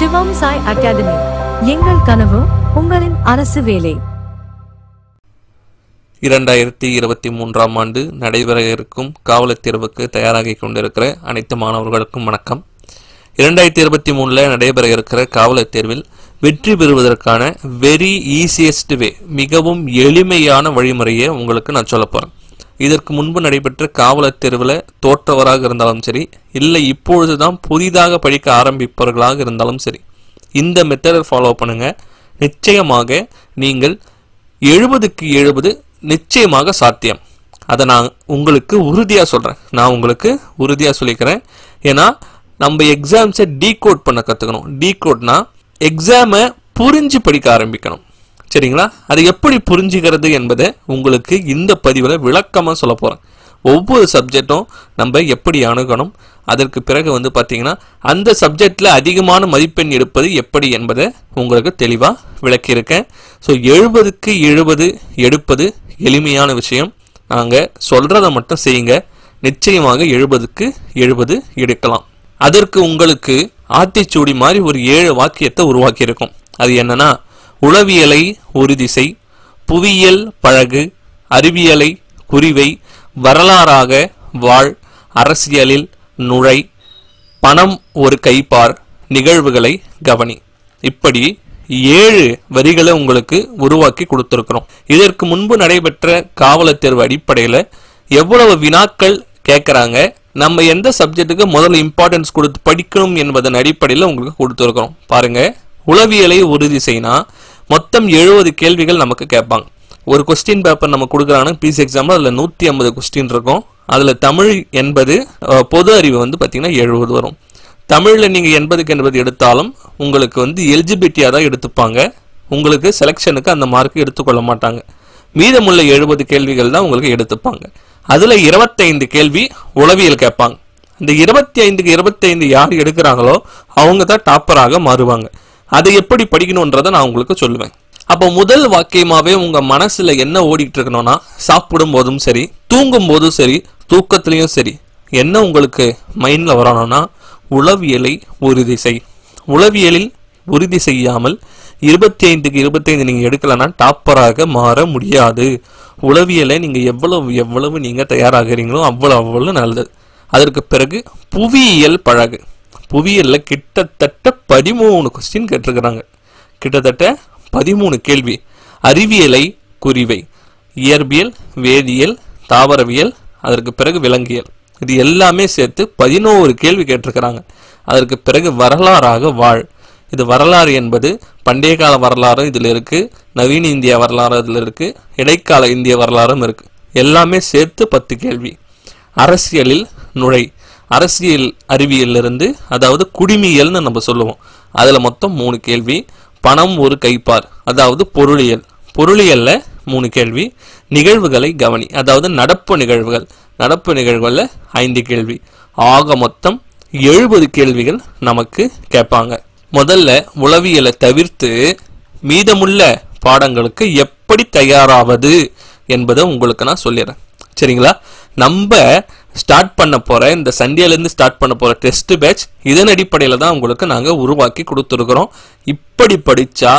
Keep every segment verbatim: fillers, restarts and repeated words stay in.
Shivams Eye Academy. எங்கள் கனவு உங்களின் அரசு வேலை. இரண்டாயிரத்து இருபத்தி மூன்றாம் ஆண்டு நடைபெற இருக்கும் காவலர் தேர்வுக்கு தயாராகிக் கொண்டிருக்கிற அனைத்து மாணவர்களுக்கும் வணக்கம். இரண்டாயிரத்து இருபத்தி மூன்றில் நடைபெற இருக்கிற காவலர் தேர்வில் வெற்றி பெறுவதற்கான வெரி ஈஸியஸ்ட் வே, மிகவும் எளிமையான வழிமுறையை உங்களுக்கு நான் சொல்ல போகிறேன். இதற்கு முன்பு நடைபெற்ற காவலர் தேர்வில் தோற்றவராக இருந்தாலும் சரி, இல்லை இப்பொழுது தான் புதிதாக படிக்க ஆரம்பிப்பவர்களாக இருந்தாலும் சரி, இந்த மெத்தடை ஃபாலோ பண்ணுங்கள். நிச்சயமாக நீங்கள் எழுபதுக்கு எழுபது நிச்சயமாக சாத்தியம். அதை நான் உங்களுக்கு உறுதியாக சொல்கிறேன் நான் உங்களுக்கு உறுதியாக சொல்லிக்கிறேன். ஏன்னா நம்ம எக்ஸாம்ஸை டீகோட் பண்ண கற்றுக்கணும். டீகோட்னா எக்ஸாமை புரிஞ்சு படிக்க ஆரம்பிக்கணும், சரிங்களா? அதை எப்படி புரிஞ்சுக்கிறது என்பதை உங்களுக்கு இந்த பதிவில் விளக்கமாக சொல்ல போகிறேன். ஒவ்வொரு சப்ஜெக்டும் நம்ம எப்படி அணுகணும், அதற்கு பிறகு வந்து பார்த்திங்கன்னா அந்த சப்ஜெக்டில் அதிகமான மதிப்பெண் எடுப்பது எப்படி என்பதை உங்களுக்கு தெளிவாக விளக்கியிருக்கேன். ஸோ எழுபதுக்கு எழுபது எடுப்பது எளிமையான விஷயம். நாங்கள் சொல்கிறத மட்டும் செய்யுங்க, நிச்சயமாக எழுபதுக்கு எழுபது எடுக்கலாம். அதற்கு உங்களுக்கு ஆத்திச்சூடி மாதிரி ஒரு ஏழு வாக்கியத்தை உருவாக்கியிருக்கும். அது என்னன்னா, உளவியலை உறுதிசை, புவியியல் பழகு, அறிவியலை குறிவை, வரலாறாக வாழ், அரசியலில் நுழை, பணம் ஒரு கைப்பார், நிகழ்வுகளை கவனி. இப்படி ஏழு வரிகளை உங்களுக்கு உருவாக்கி கொடுத்துருக்குறோம். இதற்கு முன்பு நடைபெற்ற காவலர் தேர்வு அடிப்படையில் எவ்வளவு வினாக்கள் கேட்குறாங்க, நம்ம எந்த சப்ஜெக்ட்டுக்கு முதல்ல இம்பார்ட்டன்ஸ் கொடுத்து படிக்கணும் என்பதன் அடிப்படையில் உங்களுக்கு கொடுத்துருக்குறோம். பாருங்கள், உளவியலை உறுதி செய்யினா மொத்தம் எழுபது கேள்விகள் நமக்கு கேட்பாங்க. ஒரு கொஸ்டின் பேப்பர் நம்ம கொடுக்குறாங்கன்னா பிசி எக்ஸாமில் அதில் நூற்றி ஐம்பது கொஸ்டின் இருக்கும். அதில் தமிழ் என்பது பொது அறிவு வந்து பார்த்திங்கன்னா எழுபது வரும். தமிழில் நீங்கள் எண்பதுக்கு எண்பது எடுத்தாலும் உங்களுக்கு வந்து எலிஜிபிலிட்டியாக தான் எடுத்துப்பாங்க. உங்களுக்கு செலெக்ஷனுக்கு அந்த மார்க்கு எடுத்துக்கொள்ள மாட்டாங்க. மீதமுள்ள எழுபது கேள்விகள் தான் உங்களுக்கு எடுத்துப்பாங்க. அதில் இருபத்தைந்து கேள்வி உளவியல் கேட்பாங்க. இந்த இருபத்தி ஐந்துக்கு இருபத்தைந்து யார் எடுக்கிறாங்களோ அவங்க தான் டாப்பராக மாறுவாங்க. அதை எப்படி படிக்கணுன்றதை நான் உங்களுக்கு சொல்லுவேன். அப்போ முதல் வாக்கியமாகவே உங்கள் மனசில் என்ன ஓடிக்கிட்டு இருக்கணும்னா, சாப்பிடும் போதும் சரி, தூங்கும் போதும் சரி, தூக்கத்துலேயும் சரி, என்ன உங்களுக்கு மைண்டில் வரணும்னா உளவியலை உறுதி செய். உளவியலில் உறுதி செய்யாமல் இருபத்தி ஐந்துக்கு இருபத்தைந்து நீங்கள் எடுக்கலைன்னா டாப்பராக மாற முடியாது. உளவியலை நீங்கள் எவ்வளவு எவ்வளவு நீங்கள் தயாராகிறீங்களோ அவ்வளோ அவ்வளோ நல்லது. அதற்கு பிறகு புவியியல் பழகு. புவியியலில் கிட்டத்தட்ட பதிமூணு கொஸ்டின் கேட்டிருக்கிறாங்க, கிட்டத்தட்ட பதிமூணு கேள்வி. அறிவியலை குறிவை, இயற்பியல், வேதியியல், தாவரவியல், அதற்கு பிறகு விலங்கியல், இது எல்லாமே சேர்த்து பதினோரு கேள்வி கேட்டிருக்கிறாங்க. அதற்கு பிறகு வரலாறாக வாழ். இது வரலாறு என்பது பண்டைய கால வரலாறு இதில் இருக்குது, நவீன இந்திய வரலாறு இதில் இருக்குது, இடைக்கால இந்திய வரலாறும் இருக்குது. எல்லாமே சேர்த்து பத்து கேள்வி. அரசியலில் நுழை, அரசியல் அறிவியலிருந்து அதாவது குடிமியல்னு நம்ம சொல்லுவோம், அதில் மொத்தம் மூணு கேள்வி. பணம் ஒரு கைப்பார் அதாவது பொருளியல், பொருளியலில் மூணு கேள்வி. நிகழ்வுகளை கவனி அதாவது நடப்பு நிகழ்வுகள், நடப்பு நிகழ்வுகளில் ஐந்து கேள்வி. ஆக மொத்தம் எழுபது கேள்விகள் நமக்கு கேட்பாங்க. முதல்ல உளவியலை தவிர்த்து மீதமுள்ள பாடங்களுக்கு எப்படி தயாராவது என்பதை உங்களுக்கு நான் சொல்லிடுறேன், சரிங்களா? நம்ம ஸ்டார்ட் பண்ண போகிற இந்த சண்டேலேருந்து ஸ்டார்ட் பண்ண போகிற டெஸ்ட் பேட்ச் இதன் அடிப்படையில் தான் உங்களுக்கு நாங்கள் உருவாக்கி கொடுத்துருக்குறோம். இப்படி படித்தா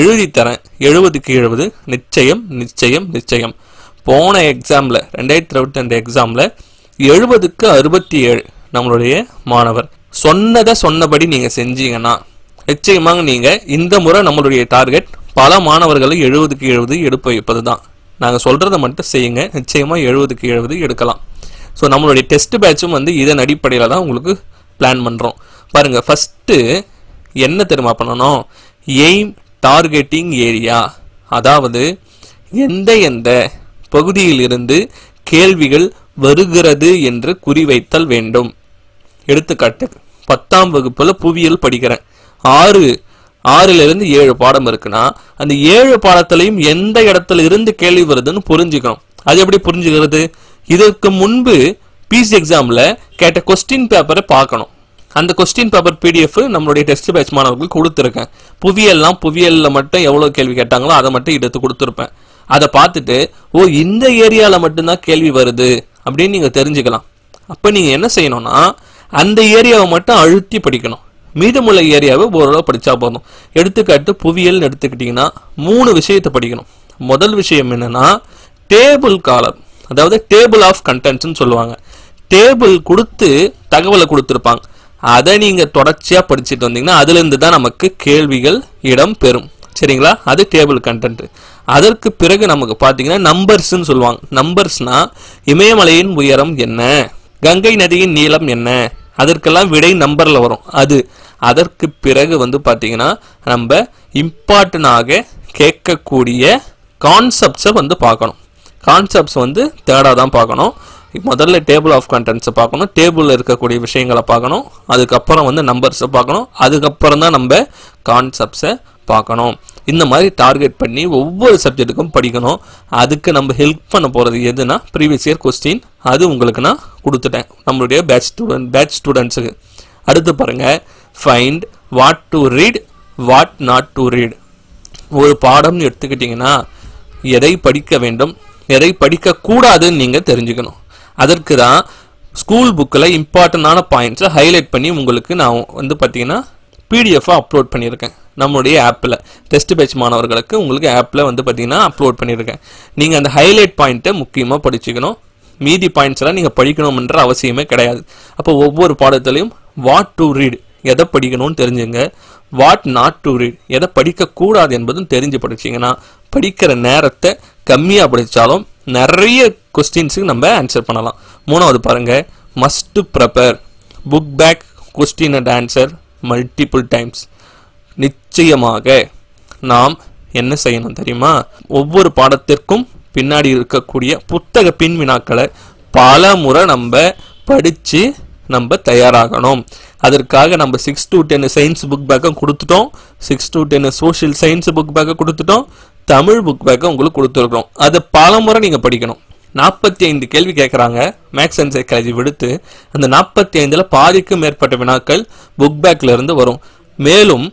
எழுதி தரேன், எழுபதுக்கு எழுபது நிச்சயம் நிச்சயம் நிச்சயம். போன எக்ஸாமில் ரெண்டாயிரத்தி இருபத்தி ரெண்டு எக்ஸாமில் எழுபதுக்கு அறுபத்தி ஏழு நம்மளுடைய மாணவர். சொன்னதை சொன்னபடி நீங்கள் செஞ்சீங்கன்னா நிச்சயமாக நீங்கள் இந்த முறை நம்மளுடைய டார்கெட் பல மாணவர்களை எழுபதுக்கு எழுபது எடுப்ப வைப்பது தான். நாங்கள் சொல்கிறத மட்டும் செய்யுங்க, நிச்சயமாக எழுபதுக்கு எழுபது எடுக்கலாம். ஸோ நம்மளுடைய டெஸ்ட் பேட்சும் வந்து இதன் அடிப்படையில் தான் உங்களுக்கு பிளான் பண்ணுறோம். பாருங்கள், ஃபஸ்ட்டு என்ன தெரியுமா பண்ணணும், எய்ம் டார்கெட்டிங் ஏரியா, அதாவது எந்த எந்த பகுதியிலிருந்து கேள்விகள் வருகிறது என்று குறிவைத்தல் வேண்டும். எடுத்துக்காட்டு, பத்தாம் வகுப்பில் புவியியல் படிக்கிறேன், ஆறு ஆறிலிருந்து ஏழு பாடம் இருக்குன்னா அந்த ஏழு பாடத்திலையும் எந்த இடத்துல இருந்து கேள்வி வருதுன்னு புரிஞ்சுக்கணும். அது எப்படி புரிஞ்சுக்கிறது, இதற்கு முன்பு பிசி எக்ஸாமில் கேட்ட கொஸ்டின் பேப்பரை பார்க்கணும். அந்த கொஸ்டின் பேப்பர் பிடிஎஃப் நம்மளுடைய டெஸ்ட் பேட்ச் மாணவர்களுக்கு கொடுத்துருக்கேன். புவியல்லாம் புவியலில் மட்டும் எவ்வளோ கேள்வி கேட்டாங்களோ அதை மட்டும் எடுத்து கொடுத்துருப்பேன். அதை பார்த்துட்டு ஓ இந்த ஏரியாவில் மட்டும்தான் கேள்வி வருது அப்படின்னு நீங்கள் தெரிஞ்சுக்கலாம். அப்போ நீங்கள் என்ன செய்யணும்னா அந்த ஏரியாவை மட்டும் அழுத்தி படிக்கணும். மீதமுள்ள ஏரியாவை ஓரளவு படிச்சா போதும். எடுத்துக்காட்டு புவியியல் எடுத்துக்கிட்டீங்கன்னா மூணு விஷயத்தை படிக்கணும். முதல் விஷயம் என்னன்னா டேபிள் காலம், அதாவது டேபிள் ஆஃப் கண்டென்ட்ஸ்னு சொல்லுவாங்க. டேபிள் கொடுத்து தகவலை கொடுத்துருப்பாங்க, அதை நீங்கள் தொடர்ச்சியாக படிச்சுட்டு வந்தீங்கன்னா அதுலேருந்து தான் நமக்கு கேள்விகள் இடம் பெறும். சரிங்களா, அது டேபிள் கண்டென்ட். அதற்கு பிறகு நமக்கு பார்த்தீங்கன்னா நம்பர்ஸ்ன்னு சொல்லுவாங்க. நம்பர்ஸ்னால் இமயமலையின் உயரம் என்ன, கங்கை நதியின் நீளம் என்ன, அதற்கெல்லாம் விடை நம்பரில் வரும். அது அதற்கு பிறகு வந்து பார்த்தீங்கன்னா நம்ம இம்பார்ட்டனாக கேட்கக்கூடிய கான்செப்ட்ஸை வந்து பார்க்கணும். கான்செப்ட்ஸ் வந்து தேர்டாக தான் பார்க்கணும். முதல்ல டேபிள் ஆஃப் கண்டென்ட்ஸை பார்க்கணும், டேபிளில் இருக்கக்கூடிய விஷயங்களை பார்க்கணும், அதுக்கப்புறம் வந்து நம்பர்ஸை பார்க்கணும், அதுக்கப்புறம் தான் நம்ம கான்செப்ட்ஸை பார்க்கணும். இந்த மாதிரி டார்கெட் பண்ணி ஒவ்வொரு சப்ஜெக்ட்டுக்கும் படிக்கணும். அதுக்கு நம்ம ஹெல்ப் பண்ண போகிறது எதுனா ப்ரீவியஸ் இயர் கொஸ்டின், அது உங்களுக்கு நான் கொடுத்துட்டேன் நம்மளுடைய பேட்ச் ஸ்டூடெண்ட் பேட்ச் ஸ்டூடெண்ட்ஸுக்கு. அடுத்து பாருங்கள், find what to read what not to read. ஒரு பாடம்னு எடுத்துக்கிட்டிங்கன்னா எதை படிக்க வேண்டும் எதை படிக்கக்கூடாதுன்னு நீங்கள் தெரிஞ்சுக்கணும். அதற்கு தான் ஸ்கூல் புக்கில் இம்பார்ட்டண்டான பாயிண்ட்ஸை ஹைலைட் பண்ணி உங்களுக்கு நான் வந்து பார்த்தீங்கன்னா பிடிஎஃபாக அப்லோட் பண்ணியிருக்கேன். நம்மளுடைய ஆப்பில் டெஸ்ட் பேட்ச் மாணவர்களுக்கு உங்களுக்கு ஆப்பில் வந்து பார்த்தீங்கன்னா அப்லோட் பண்ணியிருக்கேன். நீங்கள் அந்த ஹைலைட் பாயிண்ட்டை முக்கியமாக படிச்சுக்கணும். மீதி பாயிண்ட்ஸ்லாம் நீங்கள் படிக்கணும்ன்ற அவசியமே கிடையாது. அப்போ ஒவ்வொரு பாடத்துலையும் வாட் டு ரீட் எதை படிக்கணும்னு தெரிஞ்சுங்க, வாட் நாட் டு ரீட் எதை படிக்கக்கூடாது என்பதும் தெரிஞ்சு படிச்சிங்கன்னா படிக்கிற நேரத்தை கம்மியாக படித்தாலும் நிறைய கொஸ்டின்ஸுக்கு நம்ம ஆன்சர் பண்ணலாம். மூணாவது பாருங்கள், must prepare book back question and answer multiple times. நிச்சயமாக நாம் என்ன செய்யணும் தெரியுமா, ஒவ்வொரு பாடத்திற்கும் பின்னாடி இருக்கக்கூடிய புத்தக பின் வினாக்களை பல முறை நம்ம படித்து நம்ம தயாராகணும். அதற்காக நம்ம six to ten science book பேக்கும் கொடுத்துட்டோம், six to ten social science book பேக்கை கொடுத்துட்டோம், தமிழ் புக் பேக்கை உங்களுக்கு கொடுத்துருக்குறோம். அதை பல முறை நீங்கள் படிக்கணும். நாற்பத்தி ஐந்து கேள்வி கேட்குறாங்க மேக்ஸ் அண்ட் சைக்காலஜி விடுத்து. அந்த நாற்பத்தி ஐந்தில் பாதிக்கும் மேற்பட்ட வினாக்கள் புக் பேக்கிலேருந்து வரும். மேலும்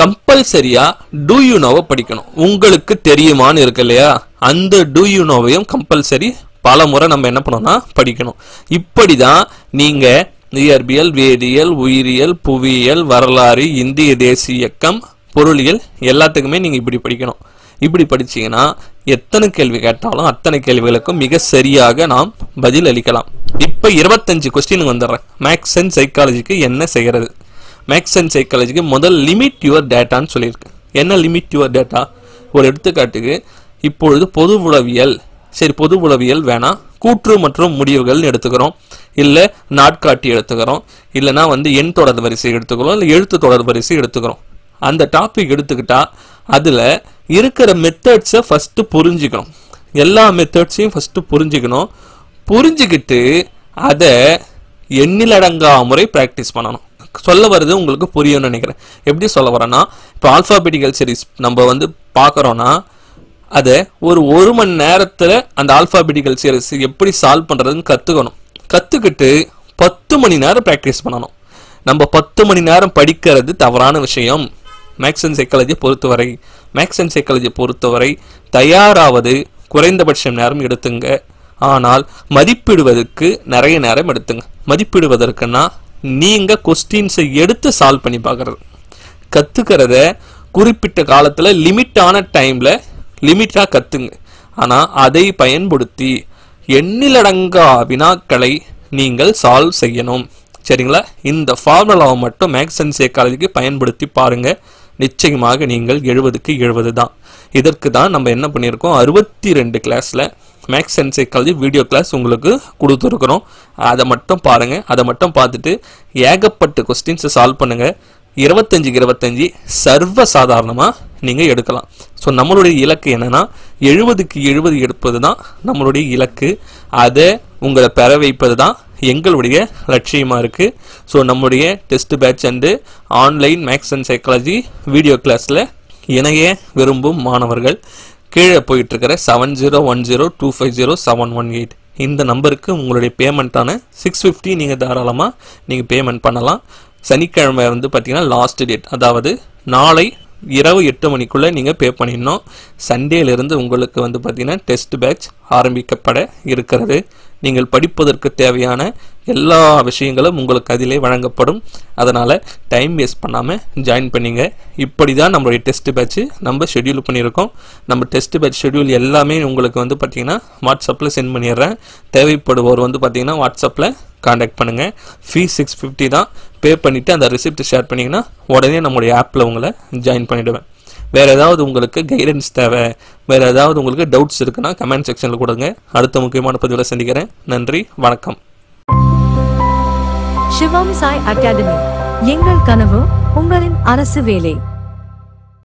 கம்பல்சரியாக டூ யூ நோவை படிக்கணும். உங்களுக்கு தெரியுமான்னு இருக்கு இல்லையா, அந்த டூ யூ நோவையும் கம்பல்சரி பல முறை நம்ம என்ன பண்ணோம்னா படிக்கணும். இப்படி தான் நீங்கள் இயற்பியல், வேதியியல், உயிரியல், புவியியல், வரலாறு, இந்திய தேசிய இயக்கம், பொருளியல் எல்லாத்துக்குமே நீங்கள் இப்படி படிக்கணும். இப்படி படிச்சிங்கன்னா எத்தனை கேள்வி கேட்டாலும் அத்தனை கேள்விகளுக்கும் மிக சரியாக நாம் பதில் அளிக்கலாம். இப்போ இருபத்தஞ்சு கொஸ்டின் வந்துடுறேன். மேக்ஸ் அண்ட் சைக்காலஜிக்கு என்ன செய்கிறது? மேக்ஸ் அண்ட் சைக்காலஜிக்கு முதல் லிமிட் யுவர் டேட்டான்னு சொல்லியிருக்கு. என்ன லிமிட் யுவர் டேட்டா? ஒரு எடுத்துக்காட்டுக்கு இப்பொழுது பொது உளவியல், சரி பொது உளவியல் வேணாம், கூற்று மற்றும் முடிவுகள்னு எடுத்துக்கிறோம், இல்லை நாட்காட்டி எடுத்துக்கிறோம், இல்லைனா வந்து எண் தொடர் வரிசை எடுத்துக்கிறோம், இல்லை எழுத்து தொடர் வரிசை எடுத்துக்கிறோம். அந்த டாபிக் எடுத்துக்கிட்டால் அதில் இருக்கிற மெத்தட்ஸை ஃபஸ்ட்டு புரிஞ்சுக்கணும். எல்லா மெத்தட்ஸையும் ஃபஸ்ட்டு புரிஞ்சுக்கணும். புரிஞ்சுக்கிட்டு அதை எண்ணிலடங்கா முறை ப்ராக்டிஸ் பண்ணணும். சொல்ல வர்றது உங்களுக்கு புரியும்னு நினைக்கிறேன். எப்படி சொல்ல வரேன்னா, இப்போ ஆல்ஃபாபெட்டிக்கல் சீரிஸ் நம்ம வந்து பார்க்குறோன்னா அதை ஒரு ஒரு மணி நேரத்தில் அந்த ஆல்ஃபாபெட்டிக்கல் சீரிஸ் எப்படி சால்வ் பண்ணுறதுன்னு கற்றுக்கணும். கற்றுக்கிட்டு பத்து மணி நேரம் ப்ராக்டிஸ் பண்ணணும். நம்ம பத்து மணி நேரம் படிக்கிறது தவறான விஷயம். மேக்ஸ் அண்ட் சைக்காலஜியை பொறுத்தவரை மேக்ஸ் அண்ட் சைக்காலஜியை பொறுத்தவரை தயாராவது குறைந்தபட்சம் நேரம் எடுத்துங்க. ஆனால் மதிப்பிடுவதற்கு நிறைய நேரம் எடுத்துங்க. மதிப்பிடுவதற்குன்னா நீங்கள் கொஸ்டின்ஸை எடுத்து சால்வ் பண்ணி பார்க்குறது. கற்றுக்கிறத குறிப்பிட்ட காலத்தில் லிமிட்டான டைமில் லிமிட்டாக கற்றுங்க. ஆனால் அதை பயன்படுத்தி எண்ணிலடங்கா வினாக்களை நீங்கள் சால்வ் செய்யணும். சரிங்களா, இந்த ஃபார்முலாவை மட்டும் மேக்ஸ் அண்ட் சைக்காலஜிக்கு பயன்படுத்தி பாருங்கள். நிச்சயமாக நீங்கள் எழுபதுக்கு எழுபது தான். இதற்கு தான் நம்ம என்ன பண்ணியிருக்கோம், அறுபத்தி ரெண்டு கிளாஸில் maths and psychology video class உங்களுக்கு கொடுத்துருக்குறோம். அதை மட்டும் பாருங்கள். அதை மட்டும் பார்த்துட்டு ஏகப்பட்ட கொஸ்டின்ஸை சால்வ் பண்ணுங்கள். இருபத்தஞ்சுக்கு இருபத்தஞ்சி சர்வ சாதாரணமாக நீங்கள் எடுக்கலாம். ஸோ நம்மளுடைய இலக்கு என்னென்னா எழுபதுக்கு எழுபது எடுப்பது தான் நம்மளுடைய இலக்கு. அதை உங்களை பெற வைப்பது தான் எங்களுடைய லட்சியமாக இருக்குது. ஸோ நம்முடைய test batch and online maths and psychology video கிளாஸில் இணைய விரும்பும் மாணவர்கள் கீழே போயிட்டுருக்கிற seven zero one zero two five zero seven one eight இந்த நம்பருக்கு உங்களுடைய பேமெண்ட்டான சிக்ஸ் ஃபிஃப்டி நீங்கள் தாராளமாக நீங்கள் பேமெண்ட் பண்ணலாம். சனிக்கிழமை வந்து பார்த்திங்கன்னா லாஸ்ட் டேட், அதாவது நாளை இரவு எட்டு மணிக்குள்ளே நீங்கள் பே பண்ணிடணும். சண்டேலேருந்து உங்களுக்கு வந்து பார்த்திங்கன்னா டெஸ்ட் பேட்ச் ஆரம்பிக்கப்பட இருக்கிறது. நீங்கள் படிப்பதற்கு தேவையான எல்லா விஷயங்களும் உங்களுக்கு அதிலே வழங்கப்படும். அதனால டைம் வேஸ்ட் பண்ணாம ஜாயின் பண்ணுங்க. இப்படி தான் நம்மளுடைய டெஸ்ட் பேட்ச் நம்ம ஷெட்யூல் பண்ணியிருக்கோம். நம்ம டெஸ்ட் பேட்ச் ஷெட்யூல் எல்லாமே உங்களுக்கு வந்து பாத்தீங்கன்னா வாட்ஸ்அப்ல சென்ட் பண்ணிடுறேன். தேவைப்படுவோர் வந்து பாத்தீங்கன்னா வாட்ஸ்அப்ல காண்டாக்ட் பண்ணுங்க. ஃபீ சிக்ஸ் ஃபிஃப்டி தான் பே பண்ணிட்டு அந்த ரெசிப்ட் ஷேர் பண்ணீங்கன்னா உடனே நம்மளுடைய ஆப்ல உங்களை ஜாயின் பண்ணிடுவேன். வேற ஏதாவது உங்களுக்கு கைடன்ஸ் தேவை, வேற ஏதாவது உங்களுக்கு டவுட்ஸ் இருக்குன்னா கமெண்ட் செக்ஷன்ல கொடுங்க. அடுத்த முக்கியமான பதிவில் சந்திக்கிறேன். நன்றி, வணக்கம். சிவம்ஸ் ஐ அகாடமி, எங்கள் கனவு உங்களின் அரசு வேலை.